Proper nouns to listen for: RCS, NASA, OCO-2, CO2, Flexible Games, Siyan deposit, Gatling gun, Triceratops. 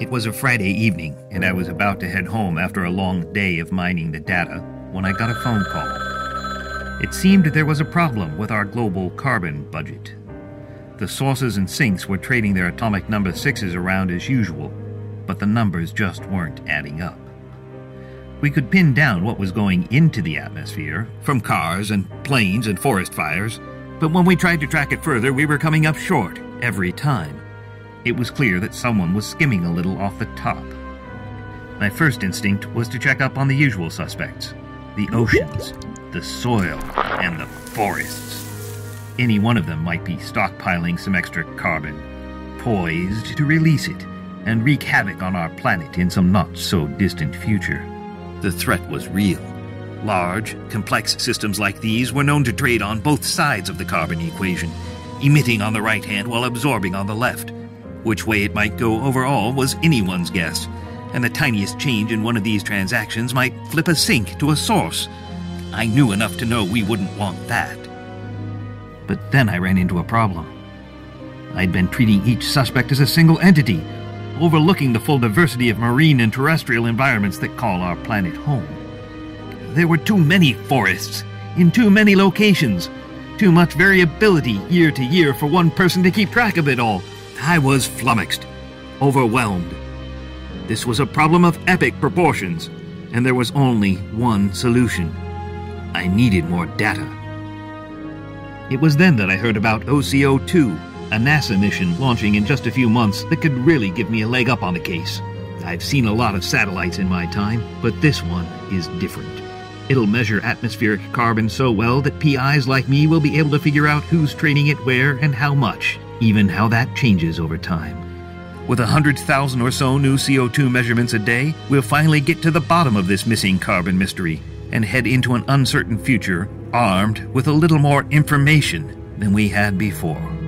It was a Friday evening, and I was about to head home after a long day of mining the data when I got a phone call. It seemed there was a problem with our global carbon budget. The sources and sinks were trading their atomic number 6s around as usual, but the numbers just weren't adding up. We could pin down what was going into the atmosphere, from cars and planes and forest fires, but when we tried to track it further, we were coming up short every time. It was clear that someone was skimming a little off the top. My first instinct was to check up on the usual suspects: the oceans, the soil, and the forests. Any one of them might be stockpiling some extra carbon, poised to release it and wreak havoc on our planet in some not-so-distant future. The threat was real. Large, complex systems like these were known to trade on both sides of the carbon equation, emitting on the right hand while absorbing on the left. Which way it might go overall was anyone's guess, and the tiniest change in one of these transactions might flip a sink to a source. I knew enough to know we wouldn't want that. But then I ran into a problem. I'd been treating each suspect as a single entity, overlooking the full diversity of marine and terrestrial environments that call our planet home. There were too many forests, in too many locations, too much variability year to year for one person to keep track of it all. I was flummoxed, overwhelmed. This was a problem of epic proportions, and there was only one solution. I needed more data. It was then that I heard about OCO-2, a NASA mission launching in just a few months that could really give me a leg up on the case. I've seen a lot of satellites in my time, but this one is different. It'll measure atmospheric carbon so well that PIs like me will be able to figure out who's trading it where and how much, even how that changes over time. With 100,000 or so new CO2 measurements a day, we'll finally get to the bottom of this missing carbon mystery and head into an uncertain future armed with a little more information than we had before.